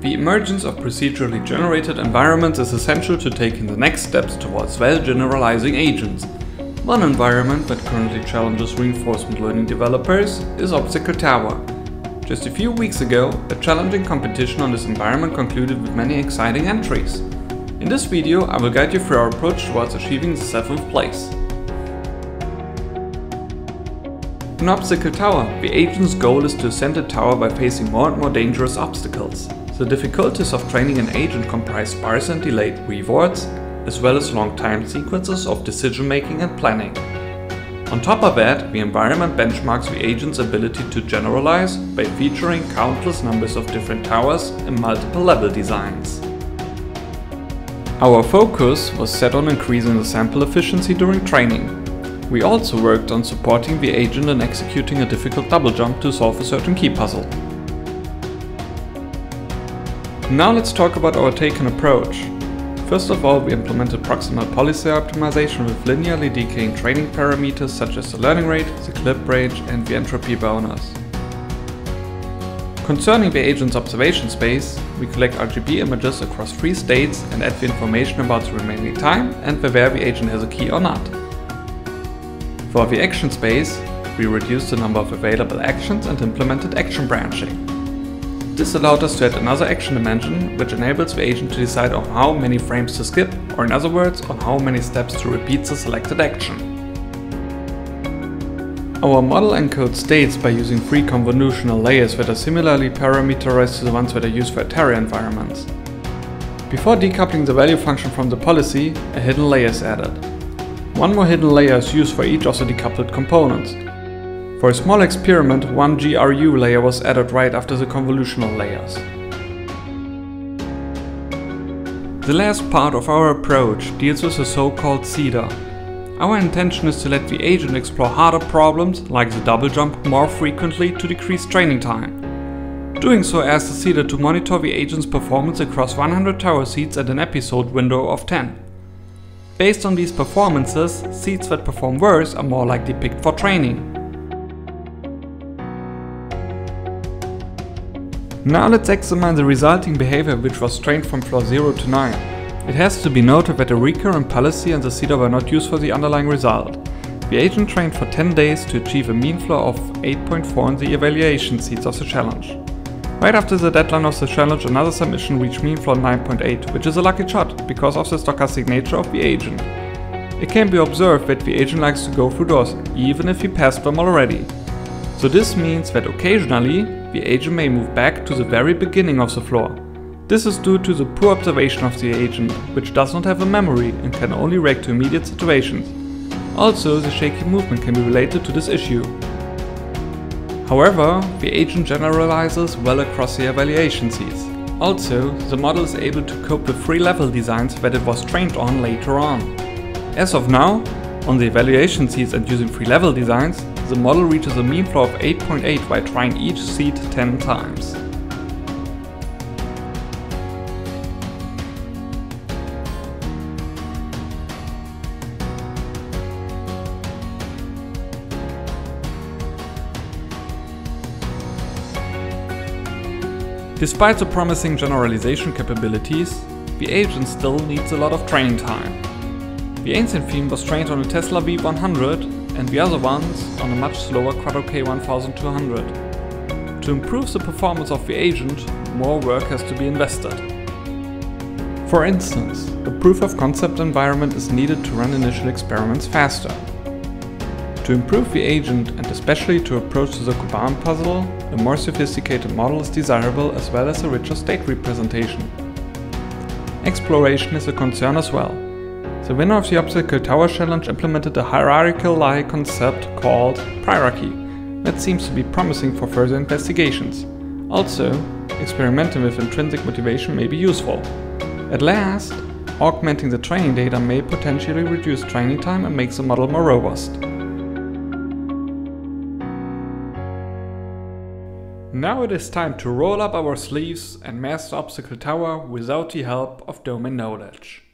The emergence of procedurally generated environments is essential to taking the next steps towards well-generalizing agents. One environment that currently challenges reinforcement learning developers is Obstacle Tower. Just a few weeks ago, a challenging competition on this environment concluded with many exciting entries. In this video, I will guide you through our approach towards achieving the 7th place. In Obstacle Tower, the agent's goal is to ascend the tower by facing more and more dangerous obstacles. The difficulties of training an agent comprise sparse and delayed rewards, as well as long time sequences of decision-making and planning. On top of that, the environment benchmarks the agent's ability to generalize by featuring countless numbers of different towers and multiple level designs. Our focus was set on increasing the sample efficiency during training. We also worked on supporting the agent in executing a difficult double jump to solve a certain key puzzle. Now let's talk about our taken approach. First of all, we implemented proximal policy optimization with linearly decaying training parameters such as the learning rate, the clip range and the entropy bonus. Concerning the agent's observation space, we collect RGB images across 3 states and add the information about the remaining time and whether the agent has a key or not. For the action space, we reduced the number of available actions and implemented action branching. This allowed us to add another action dimension, which enables the agent to decide on how many frames to skip, or in other words, on how many steps to repeat the selected action. Our model encodes states by using 3 convolutional layers that are similarly parameterized to the ones that are used for Atari environments. Before decoupling the value function from the policy, a hidden layer is added. One more hidden layer is used for each of the decoupled components. For a small experiment, one GRU layer was added right after the convolutional layers. The last part of our approach deals with the so-called CDA. Our intention is to let the agent explore harder problems, like the double jump, more frequently to decrease training time. Doing so asks the CDA to monitor the agent's performance across 100 tower seats at an episode window of 10. Based on these performances, seats that perform worse are more likely picked for training. Now let's examine the resulting behavior which was trained from floor 0 to 9. It has to be noted that the recurrent policy and the CDA were not used for the underlying result. The agent trained for 10 days to achieve a mean floor of 8.4 in the evaluation seats of the challenge. Right after the deadline of the challenge, another submission reached mean floor 9.8, which is a lucky shot, because of the stochastic nature of the agent. It can be observed that the agent likes to go through doors, even if he passed them already. So this means that occasionally, the agent may move back to the very beginning of the floor. This is due to the poor observation of the agent, which does not have a memory and can only react to immediate situations. Also, the shaky movement can be related to this issue. However, the agent generalizes well across the evaluation seats. Also, the model is able to cope with 3 level designs that it was trained on later on. As of now, on the evaluation seats and using 3 level designs, the model reaches a mean floor of 8.8 by trying each seat 10 times. Despite the promising generalization capabilities, the agent still needs a lot of training time. The ancient theme was trained on a Tesla V100 and the other ones on a much slower Quadro-K1200. To improve the performance of the agent, more work has to be invested. For instance, a proof of concept environment is needed to run initial experiments faster. To improve the agent and especially to approach the Kuban puzzle, a more sophisticated model is desirable as well as a richer state representation. Exploration is a concern as well. The winner of the Obstacle Tower Challenge implemented a hierarchical-like concept called Prierarchy that seems to be promising for further investigations. Also, experimenting with intrinsic motivation may be useful. At last, augmenting the training data may potentially reduce training time and make the model more robust. Now it is time to roll up our sleeves and master Obstacle Tower without the help of domain knowledge.